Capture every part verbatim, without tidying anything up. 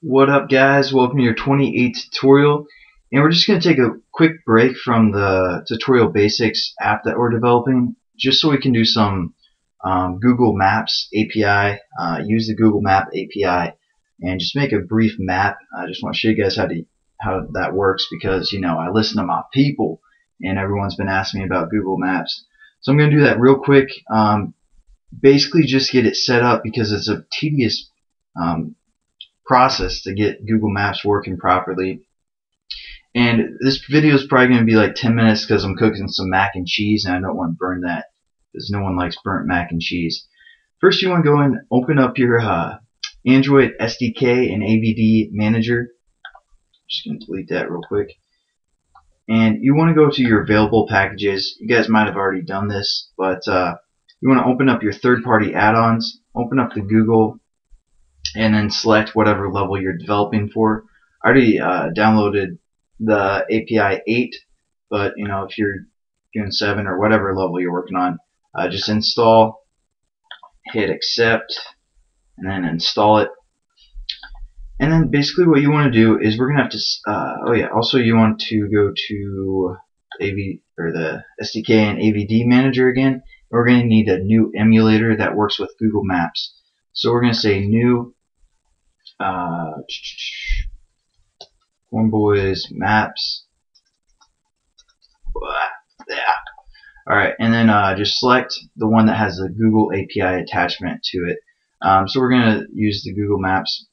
What up, guys? Welcome to your twenty-eighth tutorial, and we're just going to take a quick break from the tutorial basics app that we're developing just so we can do some um, Google Maps A P I, uh, use the Google Map A P I and just make a brief map. I just want to show you guys how to how that works, because you know I listen to my people and everyone's been asking me about Google Maps, so I'm going to do that real quick. Um, basically just get it set up because it's a tedious um, process to get Google Maps working properly. And this video is probably going to be like ten minutes because I'm cooking some mac and cheese and I don't want to burn that, because no one likes burnt mac and cheese. First, you want to go and open up your uh, Android S D K and A V D manager. I'm just going to delete that real quick. And you want to go to your available packages. You guys might have already done this, but uh, you want to open up your third-party add-ons, open up the Google, and then select whatever level you're developing for. I already uh, downloaded the A P I eight, but you know, if you're doing seven or whatever level you're working on, uh, just install, hit accept, and then install it. And then basically what you want to do is we're gonna have to uh, oh yeah, also you want to go to A V or the S D K and A V D manager again. We're gonna need a new emulator that works with Google Maps, so we're gonna say new Uh, Cornboys maps. Yeah. All right, and then uh, just select the one that has the Google A P I attachment to it. Um, so we're going to use the Google Maps,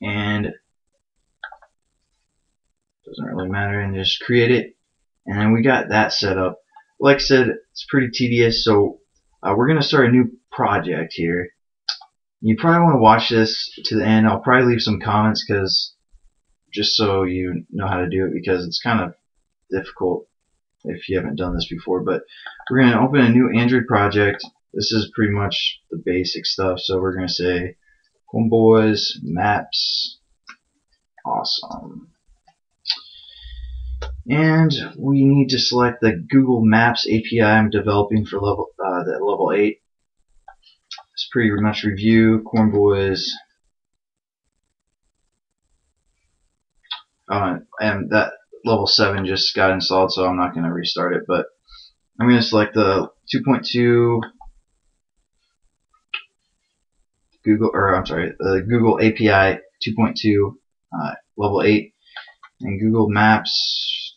and doesn't really matter, and just create it. And then we got that set up. Like I said, it's pretty tedious, so uh, we're going to start a new project here. You probably want to watch this to the end. I'll probably leave some comments because just so you know how to do it, because it's kind of difficult if you haven't done this before. But we're going to open a new Android project. This is pretty much the basic stuff. So we're going to say Homeboys Maps. Awesome. And we need to select the Google Maps A P I I'm developing for level uh, that level eight. Pretty much review Cornboys, uh, and that level seven just got installed, so I'm not going to restart it. But I'm going to select the two point two Google, or I'm sorry, the Google A P I two point two uh, level eight, and Google Maps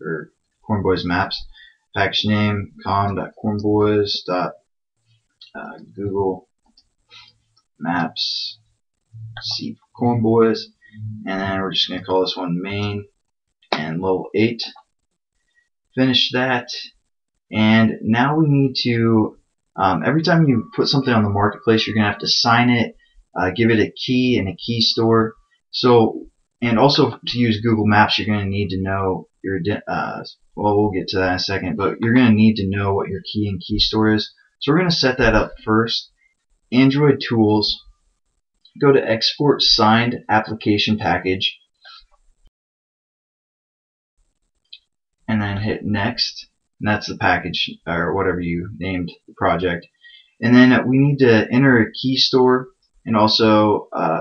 or Cornboys Maps. Package name com.cornboys.google maps c cornboys, and then we're just going to call this one main and level eight. Finish that, and now we need to um, every time you put something on the marketplace, you're going to have to sign it, uh, give it a key and a key store. So, and also to use Google Maps, you're going to need to know your uh, well, we'll get to that in a second, but you're going to need to know what your key and key store is. So we're going to set that up first. Android tools, go to export signed application package, and then hit next, and that's the package or whatever you named the project. And then we need to enter a key store, and also uh,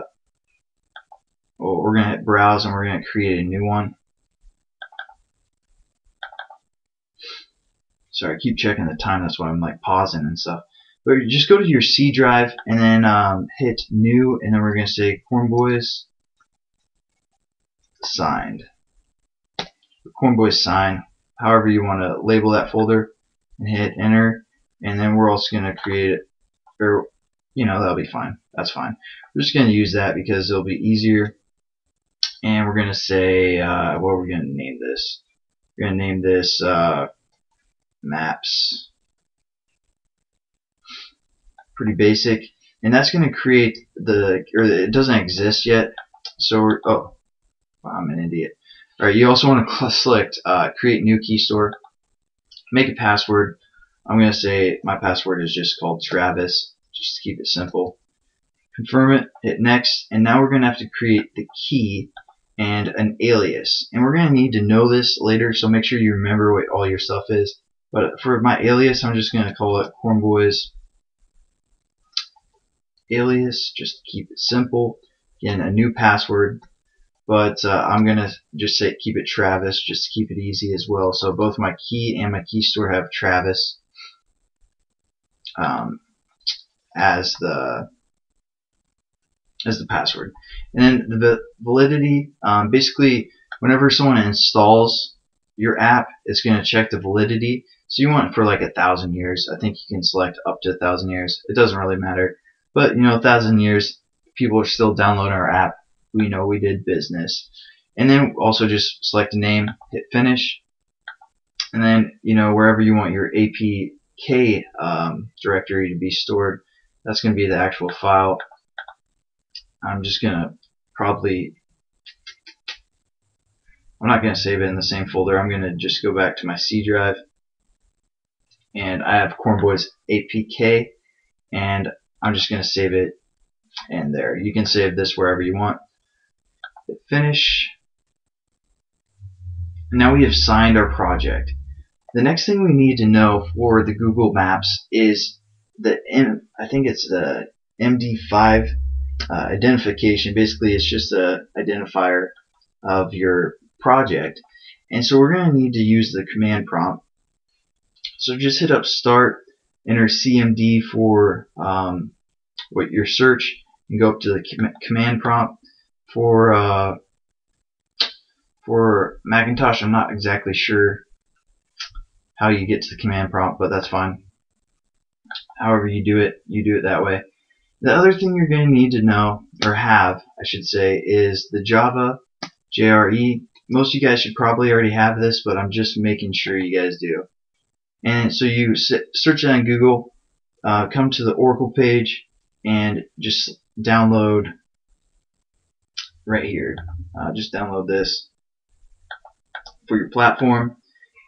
well, we're going to hit browse and we're going to create a new one. Sorry, I keep checking the time. That's why I'm like pausing and stuff. But you just go to your C drive and then um, hit new, and then we're going to say Cornboys signed. Cornboys sign, however you want to label that folder, and hit enter. And then we're also going to create it, or you know, that'll be fine. That's fine. We're just going to use that because it'll be easier. And we're going to say, uh, what we're going to name this. We're going to name this. Uh, Maps, pretty basic, and that's going to create the, or it doesn't exist yet. So we're, oh, I'm an idiot. All right, you also want to select uh, create new key store, make a password. I'm going to say my password is just called Travis, just to keep it simple. Confirm it, hit next, and now we're going to have to create the key and an alias, and we're going to need to know this later. So make sure you remember what all your stuff is. But for my alias, I'm just going to call it Cornboys alias, just keep it simple. Again, a new password, but uh, I'm gonna just say keep it Travis, just to keep it easy as well. So both my key and my key store have Travis um, as the as the password. And then the validity, um, basically whenever someone installs your app, it's going to check the validity. So you want it for like a thousand years. I think you can select up to a thousand years. It doesn't really matter. But you know, a thousand years, people are still downloading our app. We know we did business. And then also just select a name, hit finish. And then, you know, wherever you want your A P K um, directory to be stored, that's going to be the actual file. I'm just going to probably, I'm not going to save it in the same folder. I'm going to just go back to my C drive. And I have Cornboys A P K. And I'm just going to save it in there. You can save this wherever you want. Hit finish. Now we have signed our project. The next thing we need to know for the Google Maps is the, I think it's the M D five uh, identification. Basically, it's just an identifier of your project. And so we're going to need to use the command prompt. So just hit up start, enter C M D for um, what your search, and go up to the com command prompt for uh, for Macintosh. I'm not exactly sure how you get to the command prompt, but that's fine. However you do it, you do it that way. The other thing you're going to need to know, or have, I should say, is the Java J R E. Most of you guys should probably already have this, but I'm just making sure you guys do. And so you search it on Google, uh, come to the Oracle page, and just download right here. Uh, just download this for your platform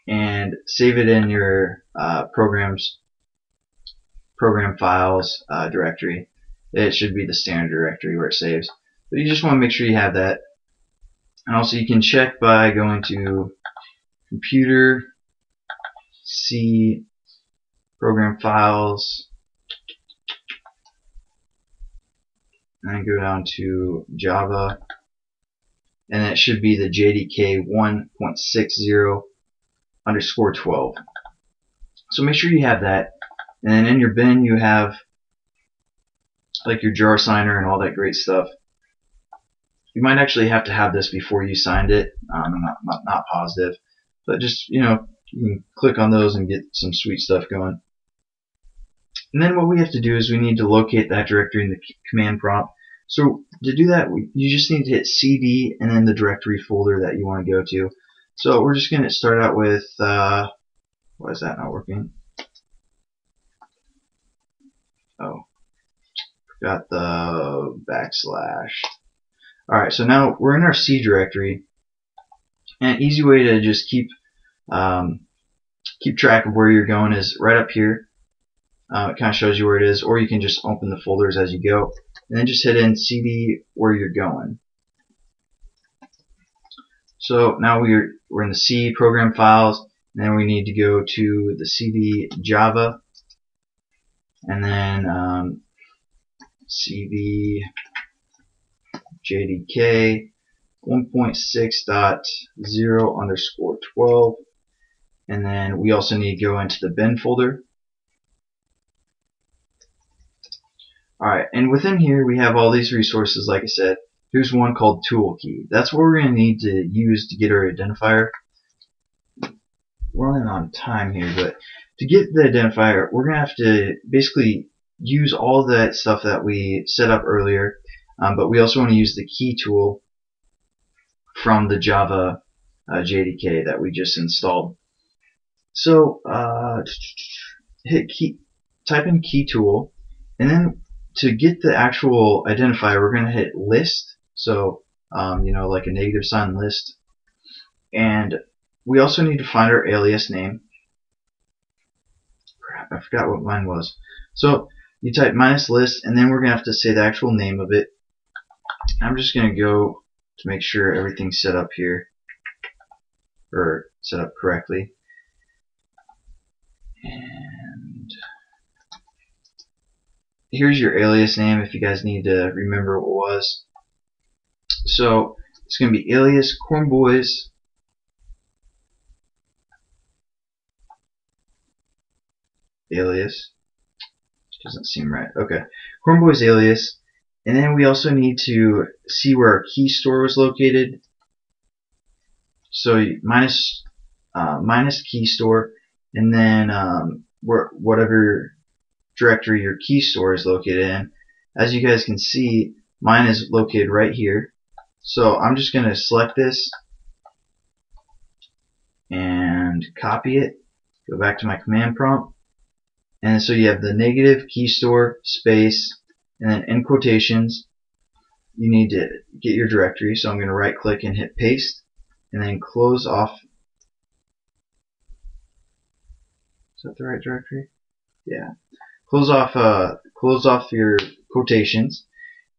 and save it in your uh, programs, program files uh, directory. It should be the standard directory where it saves. But you just want to make sure you have that. And also you can check by going to computer, C, program files, and then go down to Java, and that should be the J D K one point six zero underscore twelve. So make sure you have that, and then in your bin you have like your jar signer and all that great stuff. You might actually have to have this before you signed it. Um, I'm not, not, not positive, but just, you know, you can click on those and get some sweet stuff going. And then what we have to do is we need to locate that directory in the command prompt. So to do that, we, you just need to hit C D and then the directory folder that you want to go to. So we're just going to start out with, uh, why is that not working? Oh, forgot the backslash. Alright, so now we're in our C directory, and an easy way to just keep um, keep track of where you're going is right up here. Uh, it kind of shows you where it is, or you can just open the folders as you go, and then just hit in C D where you're going. So now we're, we're in the C program files, and then we need to go to the C D Java, and then um, C D J D K one point six point zero underscore twelve, and then we also need to go into the bin folder. Alright, and within here we have all these resources. Like I said, here's one called tool key. That's what we're going to need to use to get our identifier. Running on time here, but to get the identifier we're going to have to basically use all that stuff that we set up earlier. Um, but we also want to use the key tool from the Java uh, J D K that we just installed. So uh, hit key, type in key tool, and then to get the actual identifier, we're going to hit list. So um, you know, like a negative sign list, and we also need to find our alias name. Crap, I forgot what mine was. So you type minus list, and then we're going to have to say the actual name of it. I'm just going to go to make sure everything's set up here, or set up correctly. And here's your alias name if you guys need to remember what it was. So it's going to be alias Cornboys. Alias. Doesn't seem right. Okay. Cornboys alias. And then we also need to see where our key store was located. So minus uh, minus key store, and then um, where whatever directory your key store is located in. As you guys can see, mine is located right here. So I'm just going to select this and copy it. Go back to my command prompt, and so you have the negative key store space. And then in quotations, you need to get your directory. So I'm going to right click and hit paste, and then close off. Is that the right directory? Yeah. Close off. Uh, close off your quotations,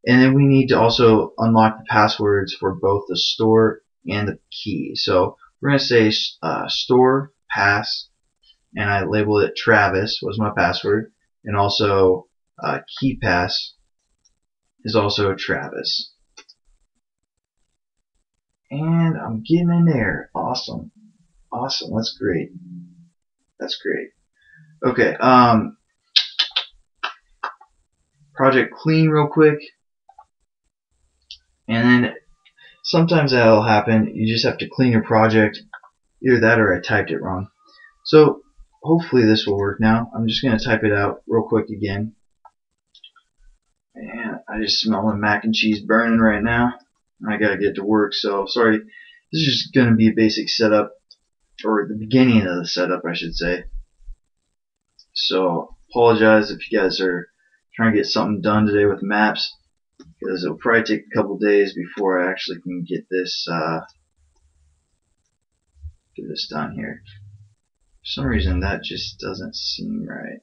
and then we need to also unlock the passwords for both the store and the key. So we're going to say uh, store pass, and I labeled it Travis was my password, and also. Uh, key pass is also Travis, and I'm getting in there. Awesome, awesome. That's great. That's great. Okay. Um, project clean real quick, and then sometimes that'll happen. You just have to clean your project. Either that, or I typed it wrong. So hopefully this will work now. I'm just gonna type it out real quick again. And I just smell the mac and cheese burning right now. I gotta get to work, so sorry. This is just gonna be a basic setup, or the beginning of the setup, I should say. So apologize if you guys are trying to get something done today with maps, because it'll probably take a couple days before I actually can get this uh, get this done here. For some reason, that just doesn't seem right.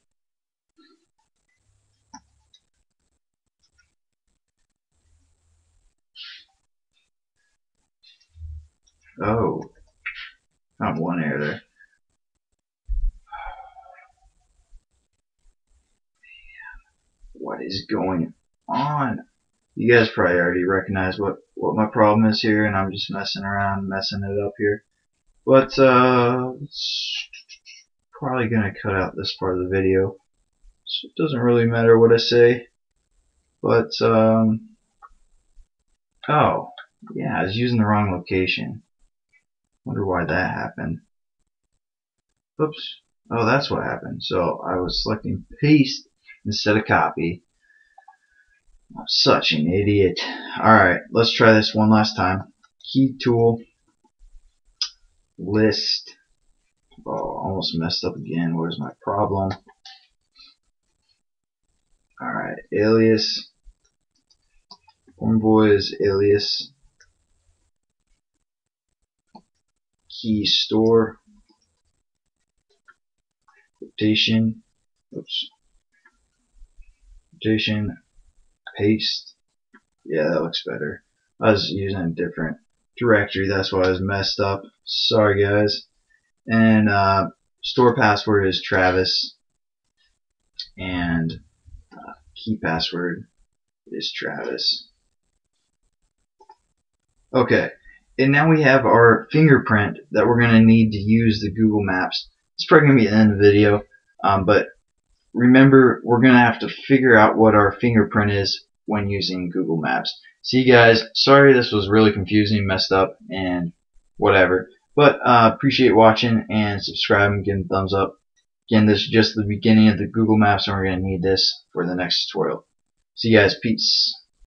Oh, not one error there. Man, what is going on? You guys probably already recognize what, what my problem is here, and I'm just messing around, messing it up here. But, uh, it's probably going to cut out this part of the video, so it doesn't really matter what I say. But, um, oh, yeah, I was using the wrong location. Wonder why that happened. Oops. Oh, that's what happened. So I was selecting paste instead of copy. I'm such an idiot. Alright, let's try this one last time. Keytool list. Oh, almost messed up again. Where's my problem? Alright, alias. Cornboys alias. Key store rotation, oops, rotation, paste. Yeah, that looks better. I was using a different directory, that's why I was messed up. Sorry, guys. And uh, store password is Travis, and uh, key password is Travis. Okay. And now we have our fingerprint that we're going to need to use the Google Maps. It's probably going to be the end of the video, um, but remember, we're going to have to figure out what our fingerprint is when using Google Maps. See you guys. Sorry this was really confusing, messed up, and whatever. But uh, appreciate watching and subscribing, giving a thumbs up. Again, this is just the beginning of the Google Maps, and we're going to need this for the next tutorial. See you guys. Peace.